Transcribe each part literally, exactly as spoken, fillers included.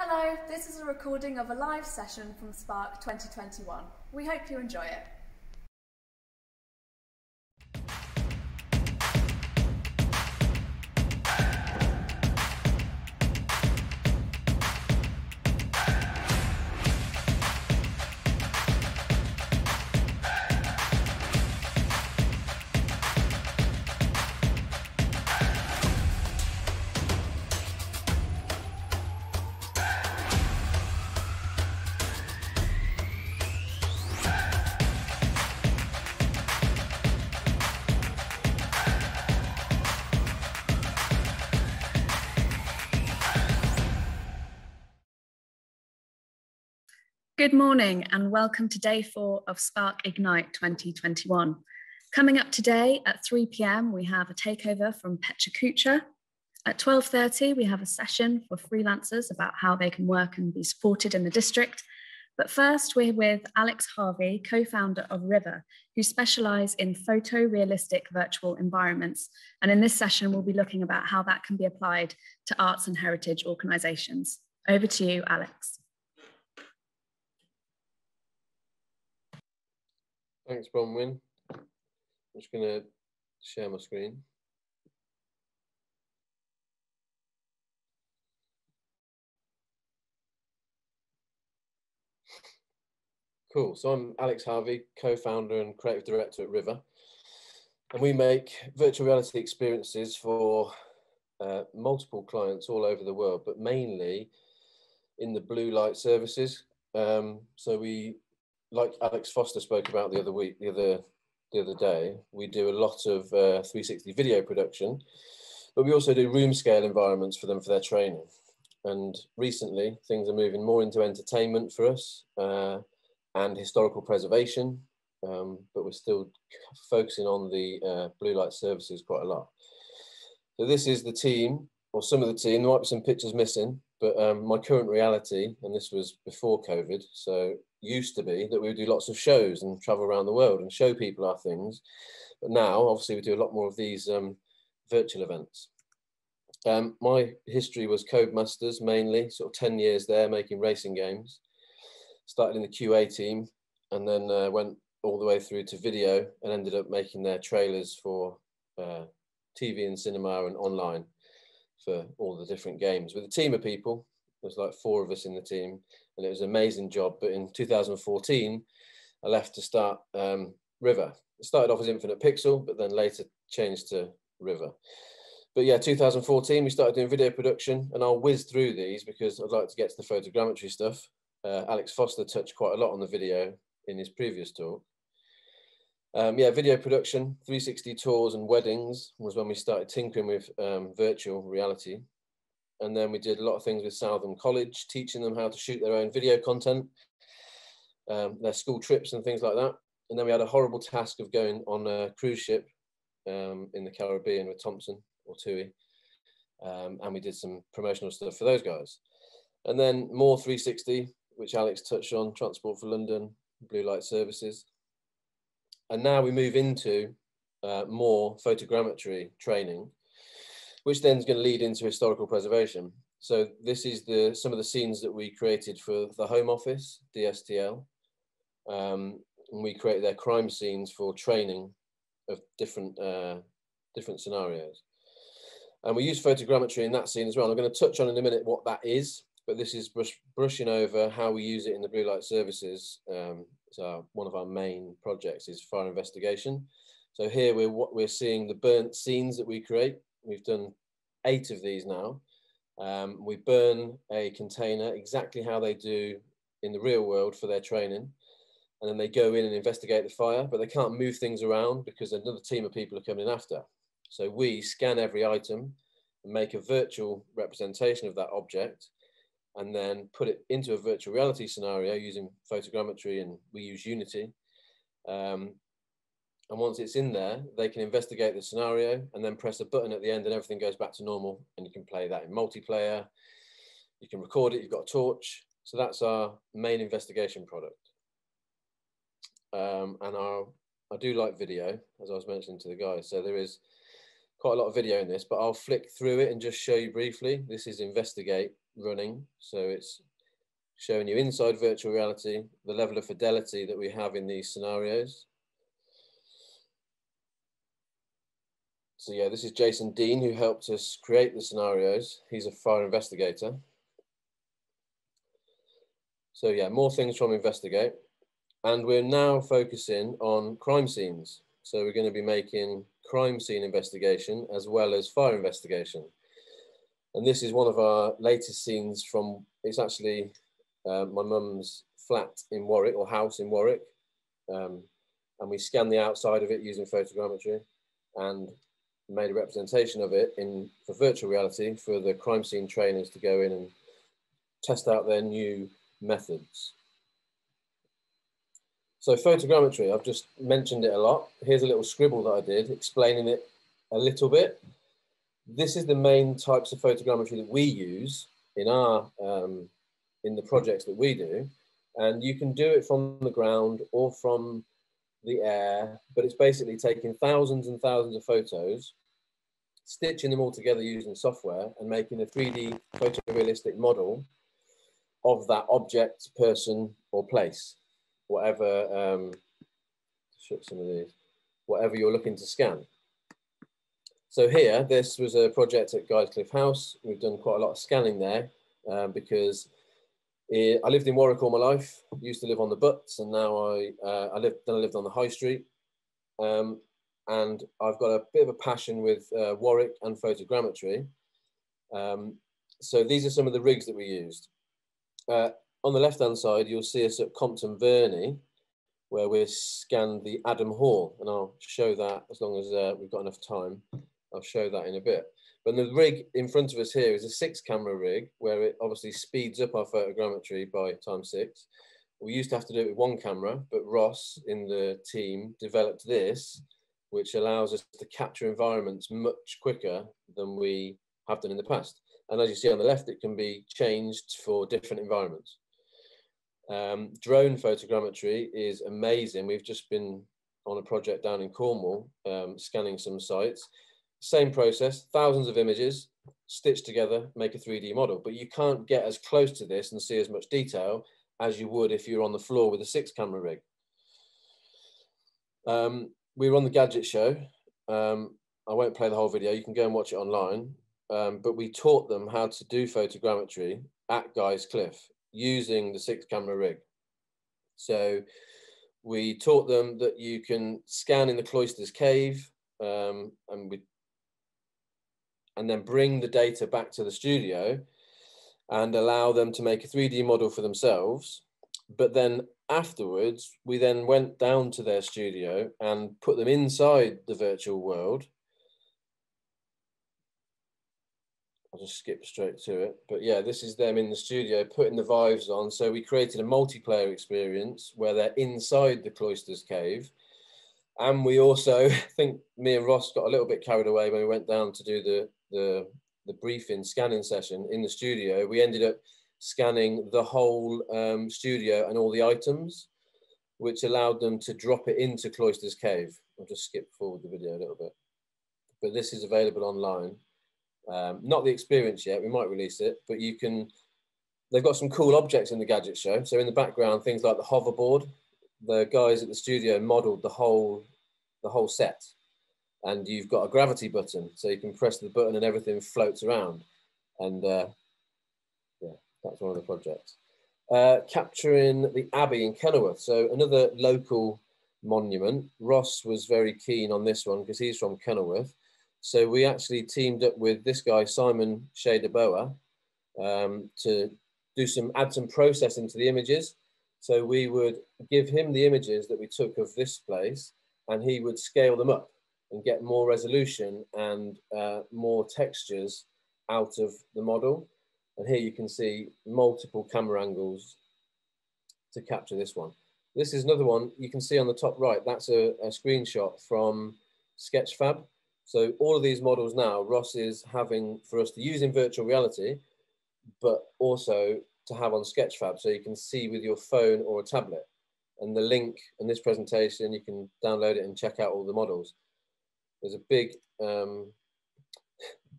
Hello, this is a recording of a live session from Spark twenty twenty-one. We hope you enjoy it. Good morning and welcome to day four of Spark Ignite twenty twenty-one. Coming up today at three p m we have a takeover from Pecha Kucha. At twelve thirty we have a session for freelancers about how they can work and be supported in the district. But first we're with Alex Harvey, co-founder of RiVR, who specialise in photorealistic virtual environments. And in this session we'll be looking about how that can be applied to arts and heritage organisations. Over to you, Alex. Thanks, Bronwyn. I'm just going to share my screen. Cool. So I'm Alex Harvey, co-founder and creative director at RiVR, and we make virtual reality experiences for uh, multiple clients all over the world, but mainly in the blue light services. Um, so we Like Alex Foster spoke about the other week, the other the other day, we do a lot of uh, three sixty video production, but we also do room scale environments for them for their training. And recently, things are moving more into entertainment for us uh, and historical preservation, um, but we're still focusing on the uh, blue light services quite a lot. So this is the team, or some of the team. There might be some pictures missing, but um, my current reality, and this was before COVID, so used to be that we would do lots of shows and travel around the world and show people our things. But now, obviously, we do a lot more of these um, virtual events. Um, my history was Code Masters mainly, sort of ten years there making racing games. Started in the Q A team and then uh, went all the way through to video and ended up making their trailers for uh, T V and cinema and online for all the different games with a team of people. There's like four of us in the team and it was an amazing job. But in two thousand fourteen, I left to start um, RiVR. It started off as Infinite Pixel, but then later changed to RiVR. But yeah, two thousand fourteen, we started doing video production, and I'll whiz through these because I'd like to get to the photogrammetry stuff. Uh, Alex Foster touched quite a lot on the video in his previous talk. Um, yeah, video production, three sixty tours and weddings was when we started tinkering with um, virtual reality. And then we did a lot of things with Southam College, teaching them how to shoot their own video content, um, their school trips and things like that. And then we had a horrible task of going on a cruise ship um, in the Caribbean with Thompson or T U I. Um, and we did some promotional stuff for those guys. And then more three sixty, which Alex touched on, Transport for London, Blue Light Services. And now we move into uh, more photogrammetry training, which then is going to lead into historical preservation. So this is the some of the scenes that we created for the Home Office D S T L. Um, and we created their crime scenes for training of different, uh, different scenarios. And we use photogrammetry in that scene as well. I'm going to touch on in a minute what that is, but this is brush, brushing over how we use it in the Blue Light Services. Um, it's our, one of our main projects is fire investigation. So here we're, what we're seeing the burnt scenes that we create. We've done eight of these now. Um, we burn a container exactly how they do in the real world for their training. And then they go in and investigate the fire, but they can't move things around because another team of people are coming in after. So we scan every item and make a virtual representation of that object and then put it into a virtual reality scenario using photogrammetry, and we use Unity. Um, And once it's in there, they can investigate the scenario and then press a button at the end and everything goes back to normal. And you can play that in multiplayer. You can record it, you've got a torch. So that's our main investigation product. Um, and our, I do like video, as I was mentioning to the guys. So there is quite a lot of video in this, but I'll flick through it and just show you briefly. This is Investigate running. So it's showing you inside virtual reality, the level of fidelity that we have in these scenarios. So yeah, this is Jason Dean, who helped us create the scenarios. He's a fire investigator. So yeah, more things from Investigate. And we're now focusing on crime scenes. So we're going to be making crime scene investigation as well as fire investigation. And this is one of our latest scenes from, it's actually uh, my mum's flat in Warwick, or house in Warwick. Um, and we scanned the outside of it using photogrammetry and made a representation of it in for virtual reality for the crime scene trainers to go in and test out their new methods. So photogrammetry, I've just mentioned it a lot. Here's a little scribble that I did explaining it a little bit. This is the main types of photogrammetry that we use in our, um, in the projects that we do. And you can do it from the ground or from the air, but it's basically taking thousands and thousands of photos, stitching them all together using software and making a three D photorealistic model of that object, person or place. Whatever, um, shoot some of these, whatever you're looking to scan. So here, this was a project at Guy's Cliffe House. We've done quite a lot of scanning there um, because it, I lived in Warwick all my life. Used to live on the butts, and now I uh, I lived then I lived on the high street. Um, and I've got a bit of a passion with uh, Warwick and photogrammetry. Um, so these are some of the rigs that we used. Uh, On the left-hand side, you'll see us at Compton Verney, where we scanned the Adam Hall, and I'll show that as long as uh, we've got enough time. I'll show that in a bit. But the rig in front of us here is a six-camera rig, where it obviously speeds up our photogrammetry by times six. We used to have to do it with one camera, but Ross in the team developed this, which allows us to capture environments much quicker than we have done in the past. And as you see on the left, it can be changed for different environments. Um, drone photogrammetry is amazing. We've just been on a project down in Cornwall, um, scanning some sites. Same process, thousands of images stitched together, make a three D model, but you can't get as close to this and see as much detail as you would if you're on the floor with a six camera rig. Um, we were on the Gadget Show. Um, I won't play the whole video. You can go and watch it online, um, but we taught them how to do photogrammetry at Guy's Cliffe, using the six camera rig. So we taught them that you can scan in the Cloisters Cave um, and we and then bring the data back to the studio and allow them to make a three D model for themselves. But then afterwards, we then went down to their studio and put them inside the virtual world. I'll just skip straight to it. But yeah, this is them in the studio putting the vibes on. So we created a multiplayer experience where they're inside the Cloisters Cave. And we also, I think me and Ross got a little bit carried away when we went down to do the, the, the briefing scanning session in the studio. We ended up scanning the whole um, studio and all the items, which allowed them to drop it into Cloisters Cave. I'll just skip forward the video a little bit. But this is available online. Um, not the experience yet, we might release it, but you can, they've got some cool objects in the Gadget Show. So in the background, things like the hoverboard, the guys at the studio modeled the whole, the whole set. And you've got a gravity button, so you can press the button and everything floats around. And uh, yeah, that's one of the projects. Uh, capturing the Abbey in Kenilworth. So another local monument. Ross was very keen on this one because he's from Kenilworth. So we actually teamed up with this guy, Simon Shadeboer, um, to do some, add some processing to the images. So we would give him the images that we took of this place and he would scale them up and get more resolution and uh, more textures out of the model. And here you can see multiple camera angles to capture this one. This is another one you can see on the top right. That's a, a screenshot from Sketchfab. So all of these models now, Ross is having for us to use in virtual reality, but also to have on Sketchfab. So you can see with your phone or a tablet. And the link in this presentation, you can download it and check out all the models. There's a big um,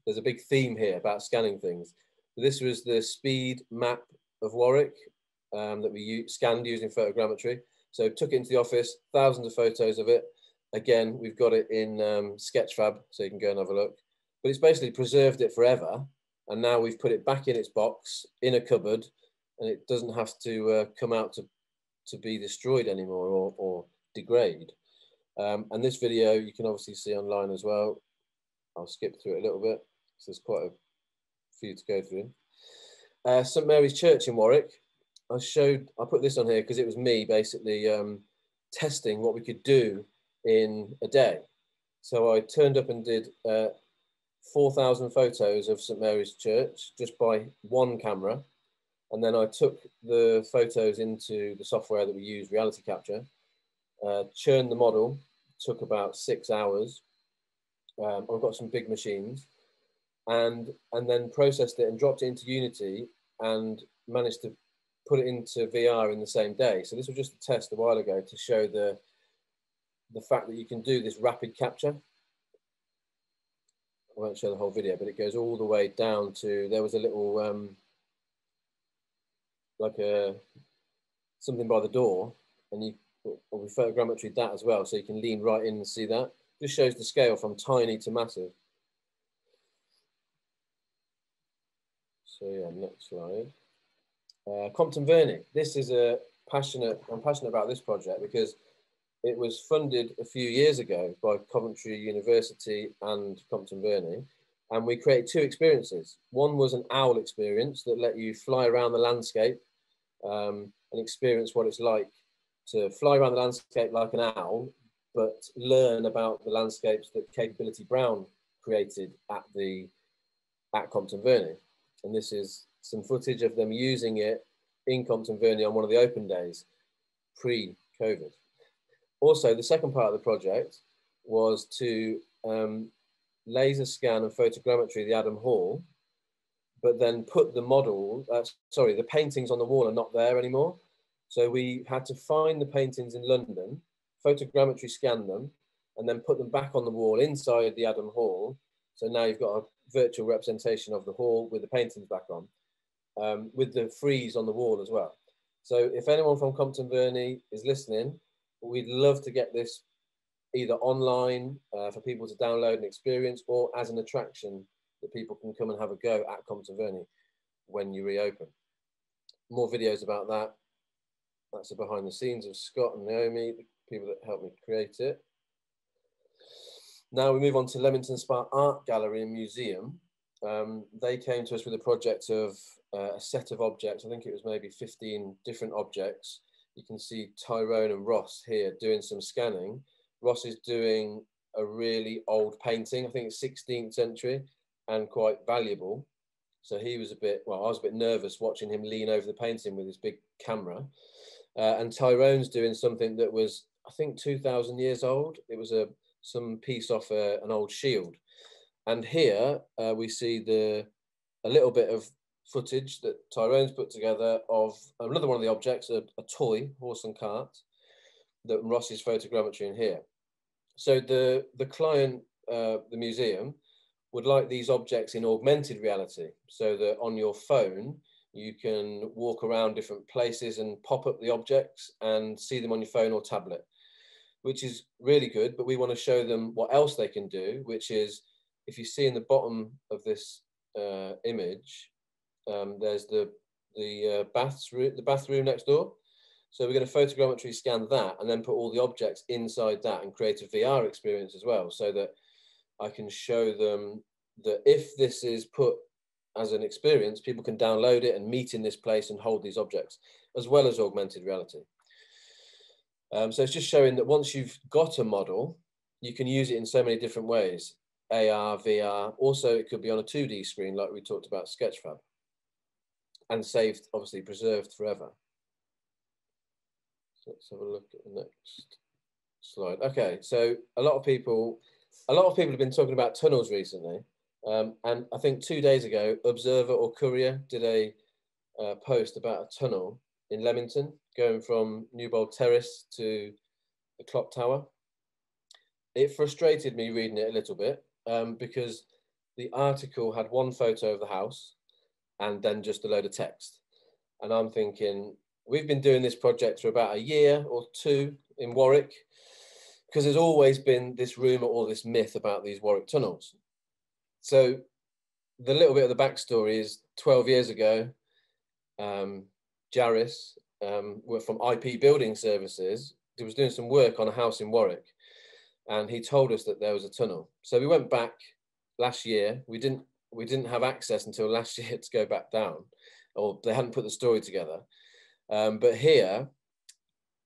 there's a big theme here about scanning things. This was the speed map of Warwick um, that we used, scanned using photogrammetry. So took it into the office, thousands of photos of it. Again, we've got it in um, Sketchfab, so you can go and have a look. But it's basically preserved it forever. And now we've put it back in its box, in a cupboard, and it doesn't have to uh, come out to, to be destroyed anymore or, or degrade. Um, and this video you can obviously see online as well. I'll skip through it a little bit, because there's quite a few to go through. Uh, Saint Mary's Church in Warwick. I showed, I put this on here because it was me basically um, testing what we could do in a day. So I turned up and did uh, four thousand photos of Saint Mary's Church just by one camera. And then I took the photos into the software that we use, RealityCapture, uh, churned the model, took about six hours. Um, I've got some big machines, and, and then processed it and dropped it into Unity and managed to put it into V R in the same day. So this was just a test a while ago to show the, the fact that you can do this rapid capture. I won't show the whole video, but it goes all the way down to, there was a little, um, like a, something by the door, and you, or we photogrammetry that as well, so you can lean right in and see that. Just shows the scale from tiny to massive. So yeah, next slide. Uh, Compton Verney. This is a passionate, I'm passionate about this project because it was funded a few years ago by Coventry University and Compton Verney. And we created two experiences. One was an owl experience that let you fly around the landscape um, and experience what it's like to fly around the landscape like an owl, but learn about the landscapes that Capability Brown created at, the, at Compton Verney. And this is some footage of them using it in Compton Verney on one of the open days, pre-COVID. Also, the second part of the project was to um, laser scan and photogrammetry the Adam Hall, but then put the model, uh, sorry, the paintings on the wall are not there anymore. So we had to find the paintings in London, photogrammetry scan them, and then put them back on the wall inside the Adam Hall. So now you've got a virtual representation of the hall with the paintings back on, um, with the frieze on the wall as well. So if anyone from Compton Verney is listening, we'd love to get this either online uh, for people to download and experience, or as an attraction that people can come and have a go at Compton Verney when you reopen. More videos about that. That's the behind the scenes of Scott and Naomi, the people that helped me create it. Now we move on to Leamington Spa Art Gallery and Museum. Um, they came to us with a project of uh, a set of objects. I think it was maybe fifteen different objects. You can see Tyrone and Ross here doing some scanning. Ross is doing a really old painting, I think it's sixteenth century, and quite valuable. So he was a bit, well, I was a bit nervous watching him lean over the painting with his big camera. Uh, and Tyrone's doing something that was, I think, two thousand years old. It was a some piece off a, an old shield. And here uh, we see the a little bit of footage that Tyrone's put together of another one of the objects, a, a toy, horse and cart, that Ross's photogrammetry in here. So the, the client, uh, the museum, would like these objects in augmented reality, so that on your phone, you can walk around different places and pop up the objects and see them on your phone or tablet, which is really good, but we want to show them what else they can do, which is, if you see in the bottom of this uh, image, um, there's the, the, uh, bathroom, the bathroom next door. So we're going to photogrammetry scan that and then put all the objects inside that and create a V R experience as well, so that I can show them that if this is put as an experience, people can download it and meet in this place and hold these objects, as well as augmented reality. Um, so it's just showing that once you've got a model, you can use it in so many different ways, A R, V R. Also, it could be on a two D screen, like we talked about Sketchfab, and saved, obviously preserved forever. So let's have a look at the next slide. Okay, so a lot of people, a lot of people have been talking about tunnels recently. Um, and I think two days ago, Observer or Courier did a uh, post about a tunnel in Leamington, going from Newbold Terrace to the clock tower. It frustrated me reading it a little bit um, because the article had one photo of the house and then just a load of text. And I'm thinking, we've been doing this project for about a year or two in Warwick, because there's always been this rumor or this myth about these Warwick tunnels. So the little bit of the backstory is twelve years ago, um, Jaris um, from I P Building Services was doing some work on a house in Warwick, and he told us that there was a tunnel. So we went back last year. We didn't, we didn't have access until last year to go back down, or they hadn't put the story together. Um, but here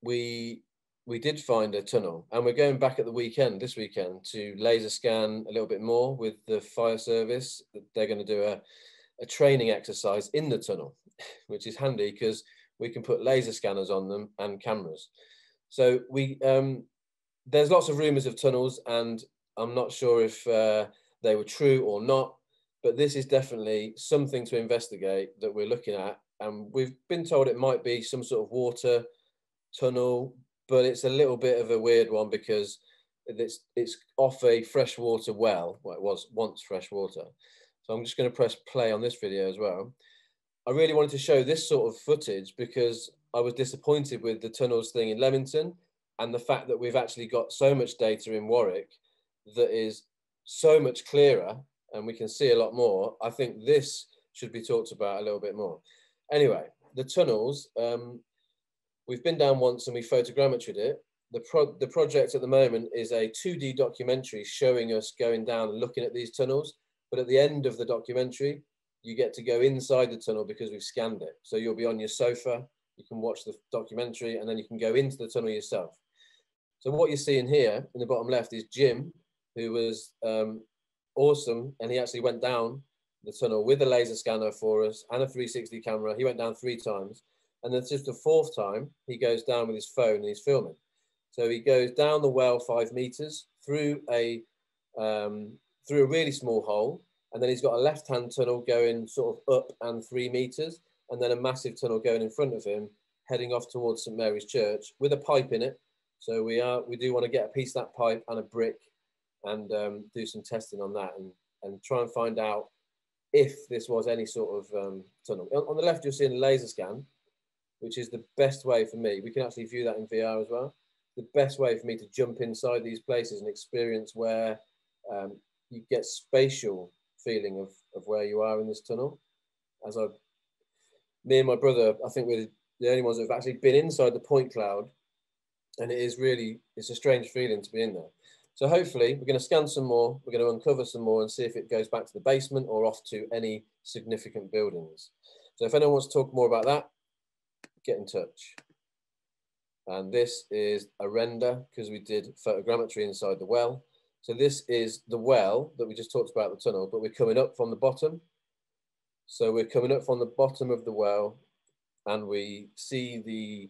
we, we did find a tunnel, and we're going back at the weekend, this weekend, to laser scan a little bit more with the fire service. They're going to do a, a training exercise in the tunnel, which is handy because we can put laser scanners on them and cameras. So we, um, there's lots of rumours of tunnels, and I'm not sure if uh, they were true or not, but this is definitely something to investigate that we're looking at. And we've been told it might be some sort of water tunnel, but it's a little bit of a weird one because it's, it's off a freshwater well, well, it was once freshwater. So I'm just going to press play on this video as well. I really wanted to show this sort of footage because I was disappointed with the tunnels thing in Leamington, and the fact that we've actually got so much data in Warwick that is so much clearer and we can see a lot more. I think this should be talked about a little bit more. Anyway, the tunnels, um, we've been down once and we photogrammetried it. The, pro the project at the moment is a two D documentary showing us going down and looking at these tunnels. But at the end of the documentary, you get to go inside the tunnel because we've scanned it. So you'll be on your sofa, you can watch the documentary, and then you can go into the tunnel yourself. So what you're seeing here in the bottom left is Jim, who was um, awesome. And he actually went down the tunnel with a laser scanner for us and a three sixty camera. He went down three times. And that's just the fourth time he goes down with his phone and he's filming. So he goes down the well five meters through a, um, through a really small hole. And then he's got a left-hand tunnel going sort of up and three meters. And then a massive tunnel going in front of him, heading off towards Saint Mary's Church with a pipe in it. So we are, we do want to get a piece of that pipe and a brick and um, do some testing on that, and, and try and find out if this was any sort of um, tunnel. On the left, you're seeing a laser scan, which is the best way for me. We can actually view that in V R as well. The best way for me to jump inside these places and experience where um, you get spatial feeling of, of where you are in this tunnel. As I, me and my brother, I think we're the only ones that have actually been inside the point cloud. And it is really, it's a strange feeling to be in there. So hopefully we're going to scan some more, we're going to uncover some more and see if it goes back to the basement or off to any significant buildings. So if anyone wants to talk more about that, get in touch. And this is a render because we did photogrammetry inside the well. So this is the well that we just talked about, the tunnel, but we're coming up from the bottom. So we're coming up from the bottom of the well, and we see the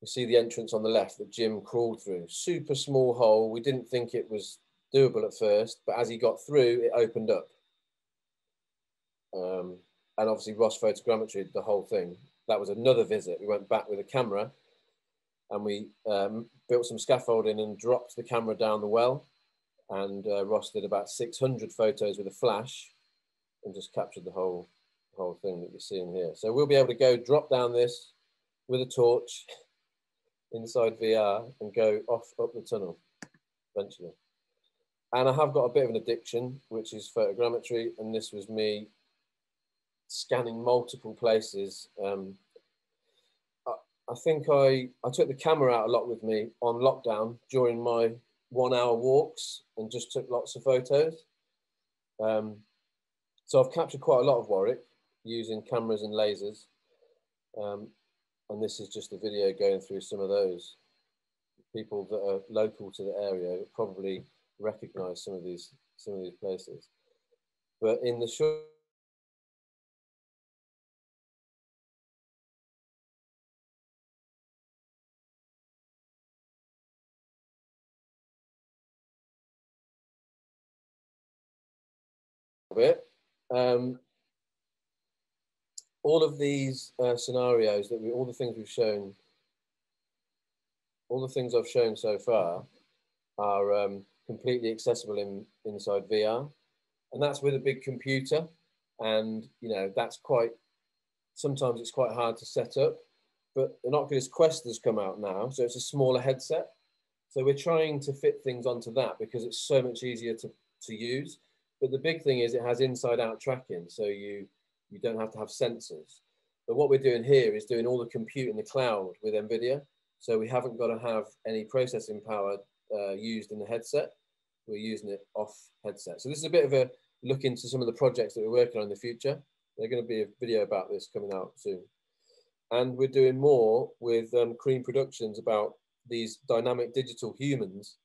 You see the entrance on the left that Jim crawled through. Super small hole. We didn't think it was doable at first, but as he got through, it opened up. Um, and obviously Ross photogrammetried the whole thing. That was another visit. We went back with a camera and we um, built some scaffolding and dropped the camera down the well. And uh, Ross did about six hundred photos with a flash and just captured the whole, whole thing that you're seeing here. So we'll be able to go drop down this with a torch inside V R and go off up the tunnel eventually. And I have got a bit of an addiction, which is photogrammetry, and this was me scanning multiple places. Um, I, I think I, I took the camera out a lot with me on lockdown during my one hour walks and just took lots of photos. Um, so I've captured quite a lot of Warwick using cameras and lasers. Um, And this is just a video going through some of those. People that are local to the area probably recognise some of these some of these places. But in the short, bit. Um, All of these uh, scenarios that we, all the things we've shown, all the things I've shown so far are um, completely accessible in, inside V R. and that's with a big computer. And, you know, that's quite, sometimes it's quite hard to set up, but an Oculus Quest has come out now, so it's a smaller headset. So we're trying to fit things onto that because it's so much easier to, to use. But the big thing is it has inside out tracking, so you, you don't have to have sensors. But what we're doing here is doing all the compute in the cloud with NVIDIA. So we haven't got to have any processing power uh, used in the headset. We're using it off headset. So this is a bit of a look into some of the projects that we're working on in the future. There's going to be a video about this coming out soon. And we're doing more with um, Cream Productions about these dynamic digital humans.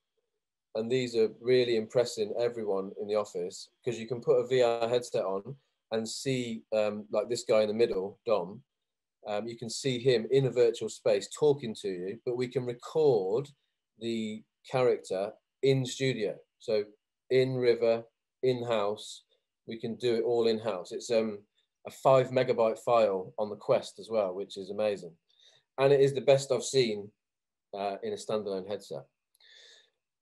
And these are really impressing everyone in the office because you can put a V R headset on and see, um, like this guy in the middle, Dom, um, you can see him in a virtual space talking to you, but we can record the character in studio. So in river, in-house, we can do it all in-house. It's um, a five megabyte file on the Quest as well, which is amazing. And it is the best I've seen uh, in a standalone headset.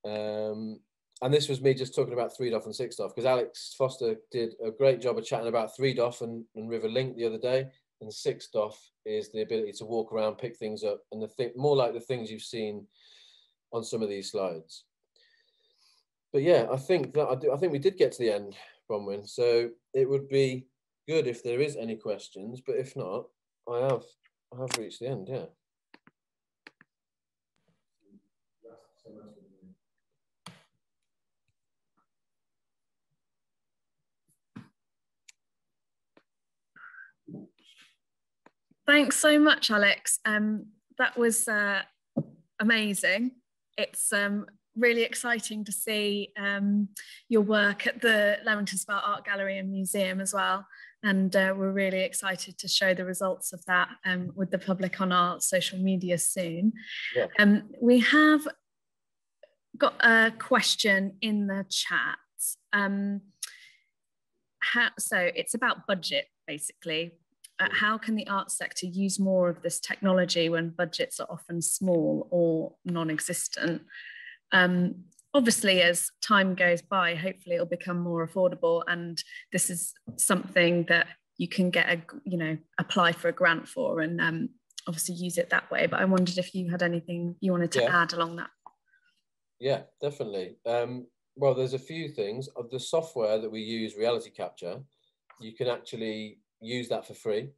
Um, And this was me just talking about three D O F and six D O F because Alex Foster did a great job of chatting about three D O F and, and River Link the other day. And six D O F is the ability to walk around, pick things up, and the thing, more like the things you've seen on some of these slides. But yeah, I think that I, do, I think we did get to the end, Bronwyn. So it would be good if there is any questions, but if not, I have I have reached the end. Yeah. Thanks so much, Alex. Um, that was uh, amazing. It's um, really exciting to see um, your work at the Leamington Spa Art Gallery and Museum as well. And uh, we're really excited to show the results of that um, with the public on our social media soon. Yeah. Um, we have got a question in the chat. Um, how, so it's about budget, basically. Uh, how can the arts sector use more of this technology when budgets are often small or non-existent? Um, obviously, as time goes by, hopefully it'll become more affordable, and this is something that you can get a, you know, apply for a grant for, and um, obviously use it that way. But I wondered if you had anything you wanted to yeah. add along that. Yeah, definitely. Um, well, there's a few things. Of the software that we use, RealityCapture, you can actually use that for free,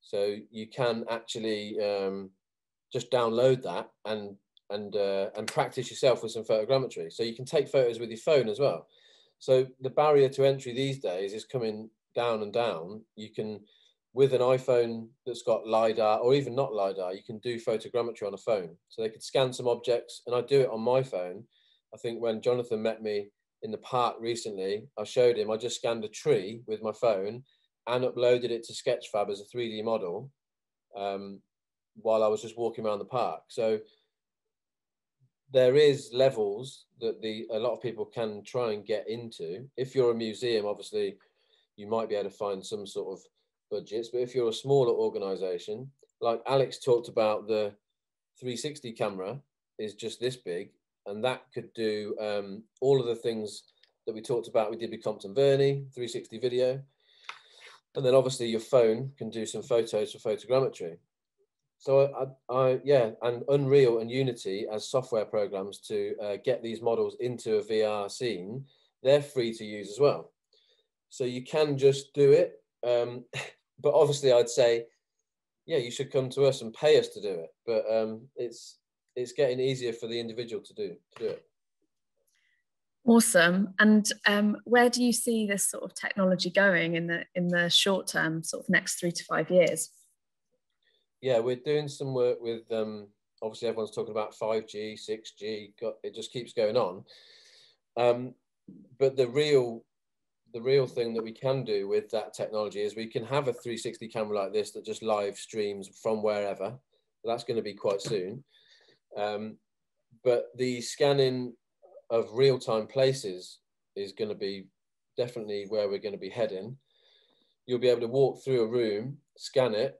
so you can actually um, just download that and and uh, and practice yourself with some photogrammetry. So you can take photos with your phone as well. So the barrier to entry these days is coming down and down. You can, with an iPhone that's got LiDAR or even not LiDAR, you can do photogrammetry on a phone. So they could scan some objects, and I do it on my phone. I think when Jonathan met me in the park recently, I showed him I just scanned a tree with my phone and uploaded it to Sketchfab as a three D model um, while I was just walking around the park. So there is levels that the a lot of people can try and get into. If you're a museum, obviously, you might be able to find some sort of budgets, but if you're a smaller organisation, like Alex talked about, the three sixty camera is just this big, and that could do um, all of the things that we talked about. We did with Compton Verney, three sixty video. And then obviously your phone can do some photos for photogrammetry. So I, I, yeah, and Unreal and Unity as software programs to uh, get these models into a V R scene, they're free to use as well. So you can just do it. Um, but obviously I'd say, yeah, you should come to us and pay us to do it. But um, it's, it's getting easier for the individual to do, to do it. Awesome. And um, where do you see this sort of technology going in the in the short term, sort of next three to five years? Yeah, we're doing some work with, um, obviously everyone's talking about five G, six G, got, it just keeps going on. Um, but the real, the real thing that we can do with that technology is we can have a three sixty camera like this that just live streams from wherever. That's going to be quite soon. Um, but the scanning of real-time places is going to be definitely where we're going to be heading. You'll be able to walk through a room, scan it,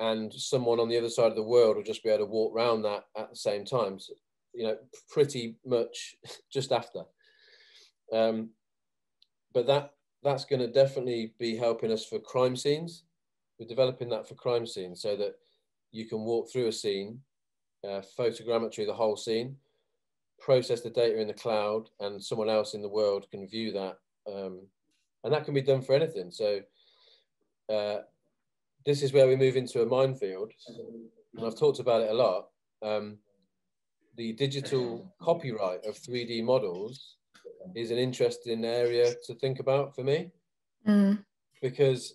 and someone on the other side of the world will just be able to walk around that at the same time, so, you know, pretty much just after. Um, but that that's going to definitely be helping us for crime scenes. We're developing that for crime scenes so that you can walk through a scene, uh, photogrammetry the whole scene, process the data in the cloud, and someone else in the world can view that. Um, and that can be done for anything. So uh, this is where we move into a minefield. And I've talked about it a lot. Um, the digital copyright of three D models is an interesting area to think about for me. Mm. Because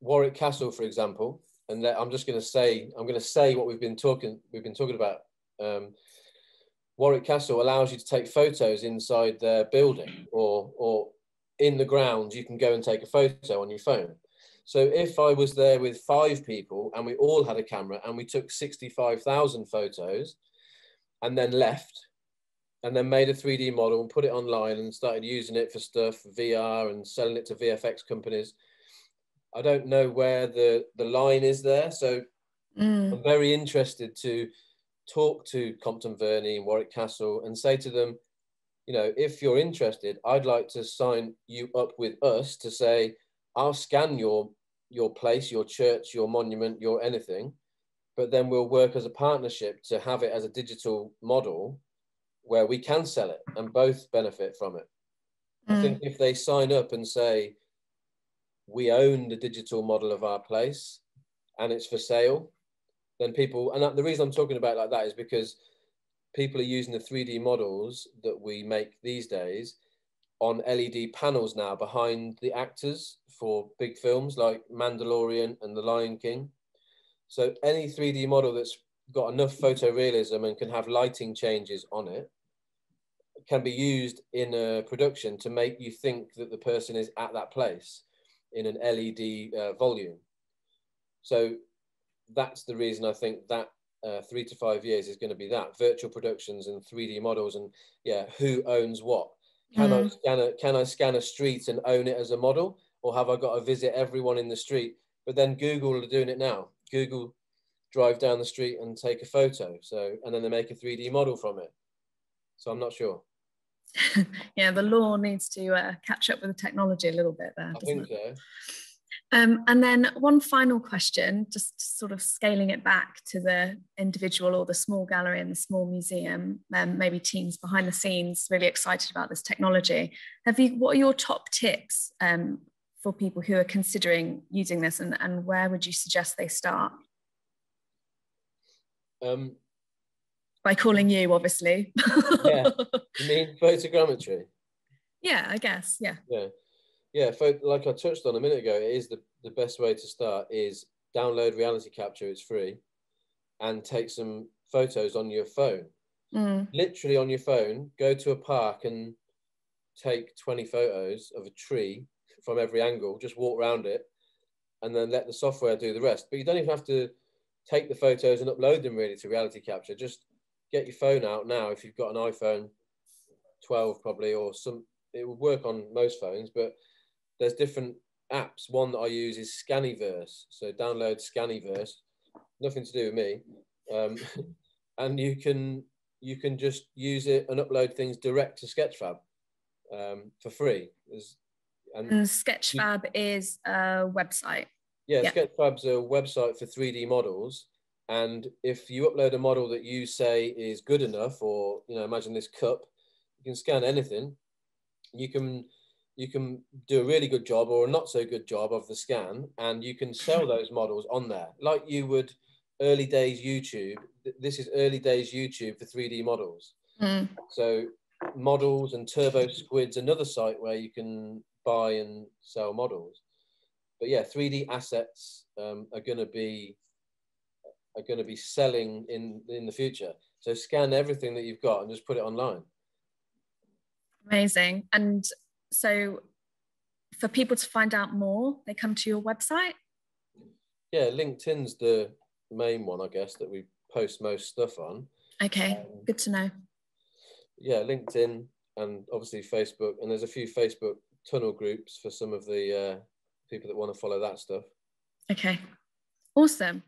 Warwick Castle, for example, and that I'm just going to say, I'm going to say what we've been talking, we've been talking about. Um, Warwick Castle allows you to take photos inside their building or, or in the grounds, you can go and take a photo on your phone. So if I was there with five people and we all had a camera and we took sixty-five thousand photos and then left and then made a three D model and put it online and started using it for stuff, V R, and selling it to V F X companies, I don't know where the, the line is there. So mm. I'm very interested to talk to Compton Verney and Warwick Castle and say to them, you know, if you're interested, I'd like to sign you up with us to say, I'll scan your, your place, your church, your monument, your anything, but then we'll work as a partnership to have it as a digital model where we can sell it and both benefit from it. Mm. I think if they sign up and say, we own the digital model of our place and it's for sale, then people, and the reason I'm talking about it like that is because people are using the three D models that we make these days on L E D panels now behind the actors for big films like Mandalorian and The Lion King. So any three D model that's got enough photorealism and can have lighting changes on it can be used in a production to make you think that the person is at that place in an L E D uh, volume. So that's the reason I think that uh, three to five years is going to be that virtual productions and three D models. And yeah, who owns what? Can mm. I scan a, can I scan a street and own it as a model, or have I got to visit everyone in the street? But then Google are doing it now. Google drive down the street and take a photo. So, and then they make a three D model from it. So I'm not sure. Yeah, the law needs to uh, catch up with the technology a little bit there. I think so. Um, and then one final question, just sort of scaling it back to the individual or the small gallery and the small museum, um, maybe teams behind the scenes really excited about this technology. Have you, what are your top tips um, for people who are considering using this, and, and where would you suggest they start? Um, By calling you, obviously. Yeah, you mean photogrammetry? Yeah, I guess, yeah. Yeah. Yeah, like I touched on a minute ago, it is the, the best way to start is download Reality Capture, it's free, and take some photos on your phone. Mm. Literally on your phone, go to a park and take twenty photos of a tree from every angle, just walk around it, and then let the software do the rest. But you don't even have to take the photos and upload them really to Reality Capture. Just get your phone out now if you've got an iPhone twelve probably, or some, it would work on most phones, but there's different apps. One that I use is Scaniverse. So download Scaniverse, nothing to do with me. Um, and you can, you can just use it and upload things direct to Sketchfab um, for free. There's, and and Sketchfab you, is a website. Yeah, yeah, Sketchfab's a website for three D models. And if you upload a model that you say is good enough, or, you know, imagine this cup, you can scan anything. You can, you can do a really good job or a not so good job of the scan, and you can sell those models on there. Like you would early days YouTube. This is early days YouTube for three D models. Mm. So Models and Turbo Squid's another site where you can buy and sell models. But yeah, three D assets um, are going to be are going to be selling in, in the future. So scan everything that you've got and just put it online. Amazing. And so for people to find out more, they come to your website? Yeah, LinkedIn's the main one, I guess, that we post most stuff on. Okay, um, good to know. Yeah, LinkedIn and obviously Facebook. And there's a few Facebook tunnel groups for some of the uh, people that want to follow that stuff. Okay, awesome.